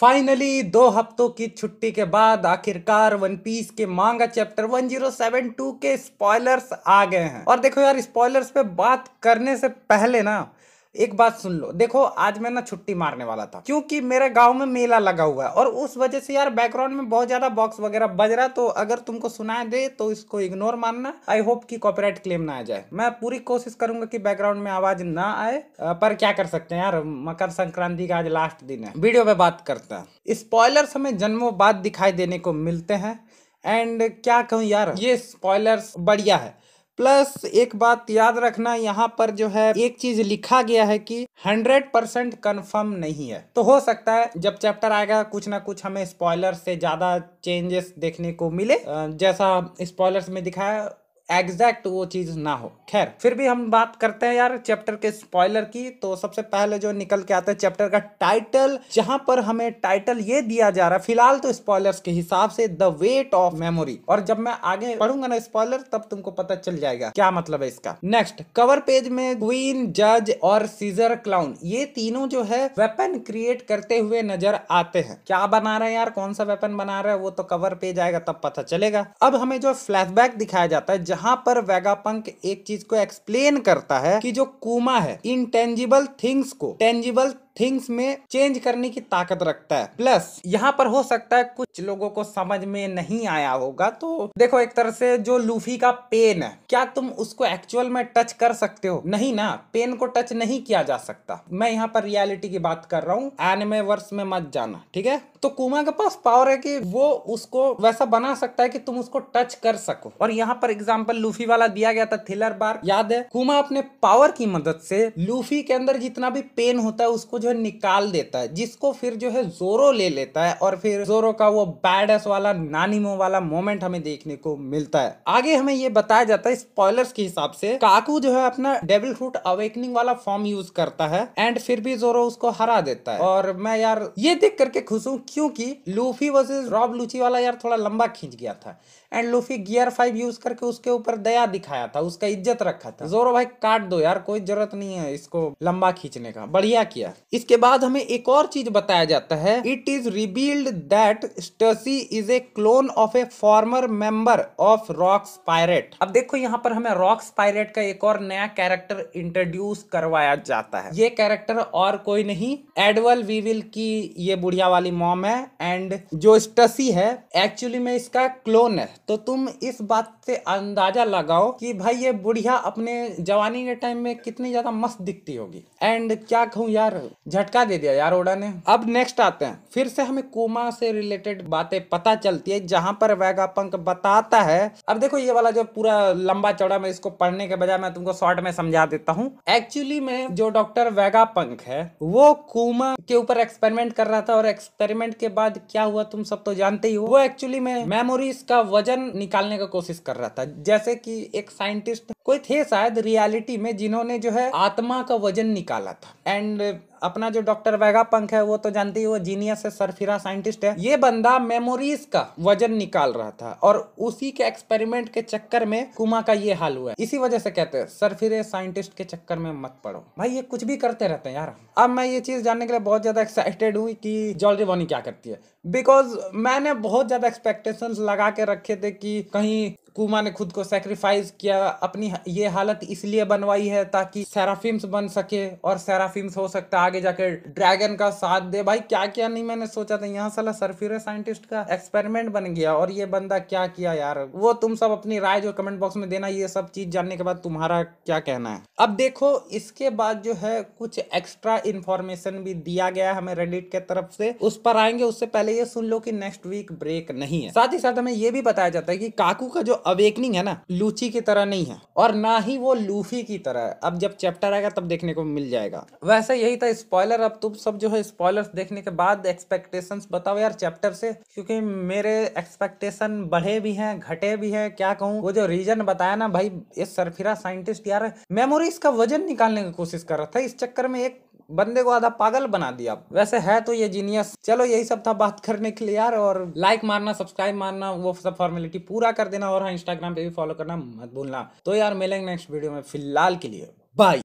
Finally 2 हफ्तों की छुट्टी के बाद आखिरकार वन पीस के मांगा चैप्टर 1072 के स्पॉयलर्स आ गए हैं। और देखो यार, स्पॉयलर्स पे बात करने से पहले ना एक बात सुन लो। देखो आज मैं ना छुट्टी मारने वाला था क्योंकि मेरे गांव में मेला लगा हुआ है और उस वजह से यार बैकग्राउंड में बहुत ज्यादा बॉक्स वगैरह बज रहा है, तो अगर तुमको सुनाई दे तो इसको इग्नोर मानना। आई होप कि कॉपीराइट क्लेम ना आ जाए। मैं पूरी कोशिश करूंगा कि बैकग्राउंड में आवाज ना आए, पर क्या कर सकते हैं यार, मकर संक्रांति का आज लास्ट दिन है। वीडियो पे बात करते हैं। स्पॉयलर्स हमें जन्मों बाद दिखाई देने को मिलते हैं एंड क्या कहूँ यार, ये स्पॉयलर्स बढ़िया है। प्लस एक बात याद रखना, यहाँ पर जो है एक चीज लिखा गया है कि 100% कन्फर्म नहीं है, तो हो सकता है जब चैप्टर आएगा कुछ ना कुछ हमें स्पॉयलर से ज्यादा चेंजेस देखने को मिले। जैसा स्पॉयलर्स में दिखाया एग्जैक्ट वो चीज ना हो। खैर फिर भी हम बात करते हैं यार चैप्टर के स्पॉइलर की। तो सबसे पहले जो निकल के आता है चैप्टर का टाइटल, जहां पर हमें टाइटल ये दिया जा रहा है फिलहाल तो स्पॉइलर्स के हिसाब से, द वेट ऑफ मेमोरी। और जब मैं आगे पढ़ूंगा ना स्पॉइलर, तब तुमको पता चल जाएगा क्या मतलब है इसका। नेक्स्ट कवर पेज में क्वीन, जज और सीजर क्लाउन, ये तीनों जो है वेपन क्रिएट करते हुए नजर आते हैं। क्या बना रहे हैं यार, कौन सा वेपन बना रहा है वो तो कवर पेज आएगा तब पता चलेगा। अब हमें जो फ्लैशबैक दिखाया जाता है जहां पर वेगापंक एक चीज को एक्सप्लेन करता है कि जो कूमा है इनटेंजिबल थिंग्स को टेंजिबल थिंग्स में चेंज करने की ताकत रखता है। प्लस यहाँ पर हो सकता है कुछ लोगों को समझ में नहीं आया होगा, तो देखो एक तरह से जो लूफी का पेन है, क्या तुम उसको एक्चुअल में टच कर सकते हो? नहीं ना, पेन को टच नहीं किया जा सकता। मैं यहाँ पर रियलिटी की बात कर रहा हूँ, एनिमे वर्स में मत जाना, ठीक है? तो कुमा के पास पावर है कि वो उसको वैसा बना सकता है कि तुम उसको टच कर सको। और यहाँ पर एग्जाम्पल लूफी वाला दिया गया था, थ्रिलर बार, याद है? कुमा अपने पावर की मदद से लूफी के अंदर जितना भी पेन होता है उसको जो निकाल देता है, जिसको फिर जो है जोरो ले लेता है और फिर जोरो का वो बैडस वाला नानीमो वाला मोमेंट हमें देखने को मिलता है। आगे हमें ये बताया जाता है स्पॉयलर्स के हिसाब से काकू जो है अपना डेविल फ्रूट अवेकनिंग वाला फॉर्म यूज करता है एंड फिर भी जोरो उसको हरा देता है। और मैं यार ये देख करके खुश हूँ क्योंकि लूफी वर्सेस रॉब लूची वाला यार थोड़ा लंबा खींच गया था एंड लूफी गियर 5 यूज करके उसके ऊपर दया दिखाया था, उसका इज्जत रखा था। जोरो भाई काट दो यार, कोई जरूरत नहीं है इसको लंबा खींचने का, बढ़िया किया। इसके बाद हमें एक और चीज बताया जाता है, it is revealed that Stussy is a clone of a former member of Rocks pirate. अब देखो यहाँ पर हमें रॉक्स पायरेट का एक और नया कैरेक्टर इंट्रोड्यूस करवाया जाता है। ये कैरेक्टर और कोई नहीं, एडवर्ड वीविल की ये बुढ़िया वाली मॉम है एंड जो स्टसी है एक्चुअली में इसका क्लोन है। तो तुम इस बात से अंदाजा लगाओ कि भाई ये बुढ़िया अपने जवानी के टाइम में कितनी ज्यादा मस्त दिखती होगी। एंड क्या कहूँ यार, झटका दे दिया यार ओडा ने। अब नेक्स्ट आते हैं, फिर से हमें कुमा से रिलेटेड बातें पता चलती है जहां पर वेगापंक बताता है। अब देखो ये वाला जो पूरा लंबा चौड़ा, मैं इसको पढ़ने के बजाय मैं तुमको शॉर्ट में समझा देता हूं। एक्चुअली में जो डॉक्टर वेगापंक है वो कुमा के ऊपर एक्सपेरिमेंट कर रहा था और एक्सपेरिमेंट के बाद क्या हुआ तुम सब तो जानते ही हो। वो एक्चुअली में मेमोरीज का वजन निकालने का कोशिश कर रहा था, जैसे कि एक साइंटिस्ट कोई थे शायद रियलिटी में जिन्होंने जो है आत्मा का वजन निकाला था। एंड अपना जो डॉक्टर वेगापंक है वो तो जानते ही, वो जीनियस है, सरफिरा साइंटिस्ट है। ये बंदा मेमोरीज का वजन निकाल रहा था और उसी के एक्सपेरिमेंट के चक्कर में कुमा का ये हाल हुआ है। इसी वजह से कहते हैं सरफिरे साइंटिस्ट के चक्कर में मत पड़ो भाई, ये कुछ भी करते रहते हैं यार। अब मैं ये चीज जानने के लिए बहुत ज्यादा एक्साइटेड हुई कि जॉलरी बॉनी क्या करती है, बिकॉज मैंने बहुत ज्यादा एक्सपेक्टेशंस लगा के रखे थे कि कहीं कुमा ने खुद को सैक्रिफाइस किया, अपनी ये हालत इसलिए बनवाई है ताकि सेराफिम्स बन सके और सेराफिम्स हो सकता आगे जाके ड्रैगन का साथ दे। भाई क्या क्या नहीं मैंने सोचा था, यहाँ साला सरफिरे साइंटिस्ट का एक्सपेरिमेंट बन गया और ये बंदा क्या किया यार। वो तुम सब अपनी राय जो कमेंट बॉक्स में देना, ये सब चीज जानने के बाद तुम्हारा क्या कहना है। अब देखो इसके बाद जो है कुछ एक्स्ट्रा इन्फॉर्मेशन भी दिया गया है हमें रेडिट के तरफ से, उस पर आएंगे। उससे पहले ये सुन लो कि नेक्स्ट वीक ब्रेक नहीं है। साथ ही साथ हमें ये भी बताया जाता है कि काकू का जो अवेकनिंग है ना लूची की तरह नहीं है और ना ही वो लूफी की तरह है। अब जब चैप्टर आएगा तब देखने को मिल जाएगा। वैसे यही था स्पॉइलर। अब तुम सब जो है स्पॉइलर्स देखने के बाद एक्सपेक्टेशंस बताओ यार चैप्टर से, क्योंकि मेरे एक्सपेक्टेशन बढ़े भी हैं घटे भी हैं। क्या कहूँ, वो जो रीजन बताया ना भाई, ये सरफिरा साइंटिस्ट यार मेमोरीज का वजन निकालने की कोशिश कर रहा था, इस चक्कर में एक बंदे को आधा पागल बना दिया। वैसे है तो ये जीनियस। चलो यही सब था बात करने के लिए यार, और लाइक मारना, सब्सक्राइब मारना, वो सब फॉर्मेलिटी पूरा कर देना। और हाँ, इंस्टाग्राम पे भी फॉलो करना मत भूलना। तो यार मिलेंगे नेक्स्ट वीडियो में, फिलहाल के लिए बाय।